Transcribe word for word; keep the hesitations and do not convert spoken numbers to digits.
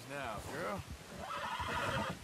friends now, girl.